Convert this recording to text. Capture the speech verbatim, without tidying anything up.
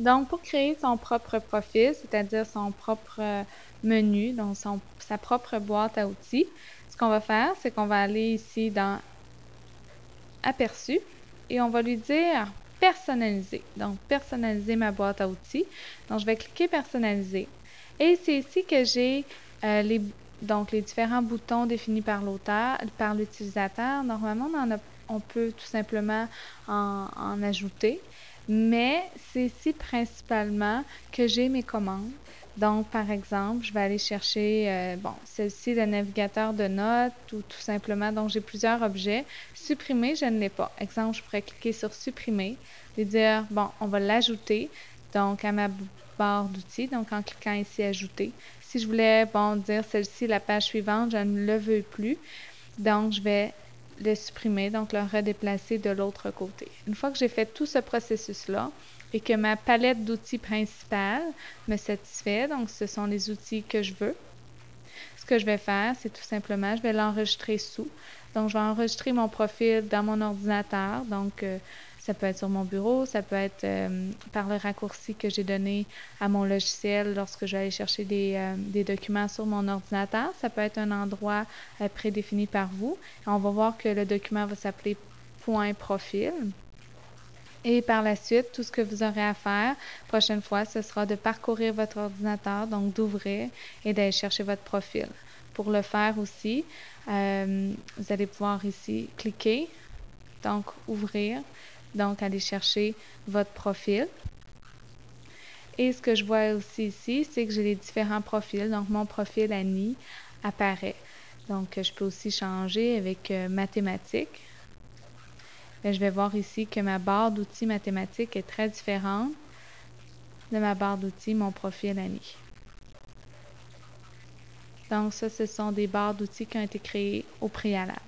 Donc, pour créer son propre profil, c'est-à-dire son propre menu, donc son, sa propre boîte à outils, ce qu'on va faire, c'est qu'on va aller ici dans « Aperçu » et on va lui dire « Personnaliser ». Donc, « Personnaliser ma boîte à outils ». Donc, je vais cliquer « Personnaliser ». Et c'est ici que j'ai euh, les, donc, les différents boutons définis par l'auteur, par l'utilisateur. Normalement, on, en a, on peut tout simplement en, en ajouter. Mais c'est ici principalement que j'ai mes commandes. Donc, par exemple, je vais aller chercher, euh, bon, celle-ci, le navigateur de notes ou tout simplement. Donc, j'ai plusieurs objets. Supprimer, je ne l'ai pas. Exemple, je pourrais cliquer sur supprimer et dire, bon, on va l'ajouter donc à ma barre d'outils. Donc, en cliquant ici ajouter. Si je voulais, bon, dire celle-ci, la page suivante, je ne le veux plus. Donc, je vais le supprimer, donc le redéplacer de l'autre côté. Une fois que j'ai fait tout ce processus-là et que ma palette d'outils principale me satisfait, donc ce sont les outils que je veux, ce que je vais faire, c'est tout simplement, je vais l'enregistrer sous. Donc, je vais enregistrer mon profil dans mon ordinateur. Donc, euh, ça peut être sur mon bureau, ça peut être euh, par le raccourci que j'ai donné à mon logiciel lorsque je vais aller chercher des, euh, des documents sur mon ordinateur. Ça peut être un endroit euh, prédéfini par vous. On va voir que le document va s'appeler « Point profil ». Et par la suite, tout ce que vous aurez à faire, prochaine fois, ce sera de parcourir votre ordinateur, donc d'ouvrir et d'aller chercher votre profil. Pour le faire aussi, euh, vous allez pouvoir ici cliquer, donc ouvrir, donc aller chercher votre profil. Et ce que je vois aussi ici, c'est que j'ai les différents profils, donc mon profil Annie apparaît. Donc, je peux aussi changer avec euh, mathématiques. Bien, je vais voir ici que ma barre d'outils mathématiques est très différente de ma barre d'outils mon profil Annie. Donc ça, ce sont des barres d'outils qui ont été créées au préalable.